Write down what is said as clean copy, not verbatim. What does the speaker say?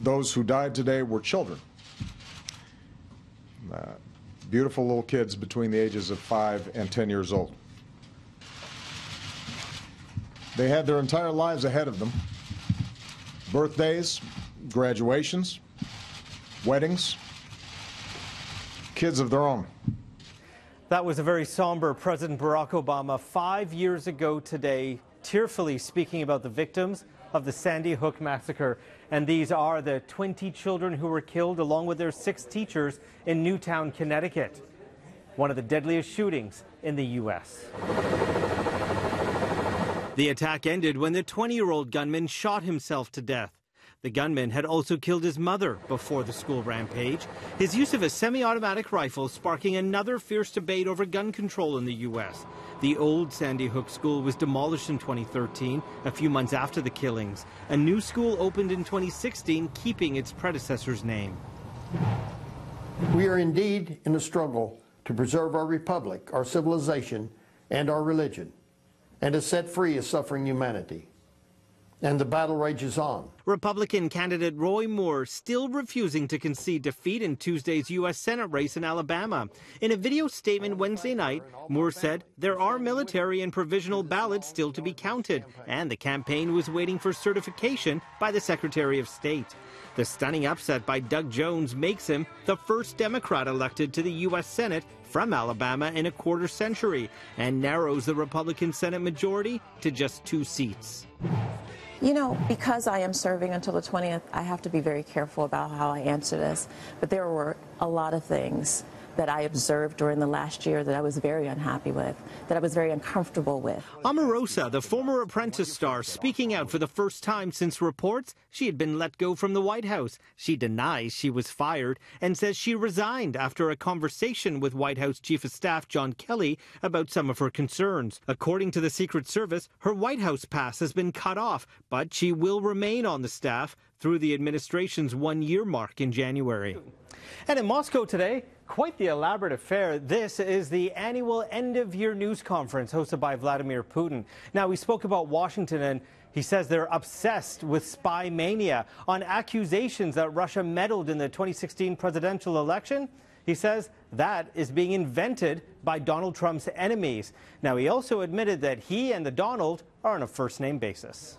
Those who died today were children, beautiful little kids between the ages of 5 and 10 years old. They had their entire lives ahead of them. Birthdays, graduations, weddings, kids of their own. That was a very somber President Barack Obama 5 years ago today, tearfully speaking about the victims of the Sandy Hook massacre. And these are the 20 children who were killed along with their 6 teachers in Newtown, Connecticut. One of the deadliest shootings in the U.S. The attack ended when the 20-year-old gunman shot himself to death. The gunman had also killed his mother before the school rampage, his use of a semi-automatic rifle sparking another fierce debate over gun control in the U.S. The old Sandy Hook school was demolished in 2013, a few months after the killings. A new school opened in 2016, keeping its predecessor's name. We are indeed in a struggle to preserve our republic, our civilization, and our religion, and to set free a suffering humanity. And the battle rages on. Republican candidate Roy Moore still refusing to concede defeat in Tuesday's U.S. Senate race in Alabama. In a video statement Wednesday night, Moore said there are military and provisional ballots still to be counted, and the campaign was waiting for certification by the Secretary of State. The stunning upset by Doug Jones makes him the first Democrat elected to the U.S. Senate from Alabama in a quarter century, and narrows the Republican Senate majority to just 2 seats. You know, because I am serving until the 20th, I have to be very careful about how I answer this. But there were a lot of things that I observed during the last year that I was very unhappy with, that I was very uncomfortable with. Omarosa, the former Apprentice star, speaking out for the first time since reports she had been let go from the White House. She denies she was fired and says she resigned after a conversation with White House Chief of Staff John Kelly about some of her concerns. According to the Secret Service, her White House pass has been cut off, but she will remain on the staff through the administration's 1-year mark in January. And in Moscow today, quite the elaborate affair. This is the annual end-of-year news conference hosted by Vladimir Putin. Now, we spoke about Washington, and he says they're obsessed with spy mania on accusations that Russia meddled in the 2016 presidential election. He says that is being invented by Donald Trump's enemies. Now, he also admitted that he and Donald are on a first-name basis.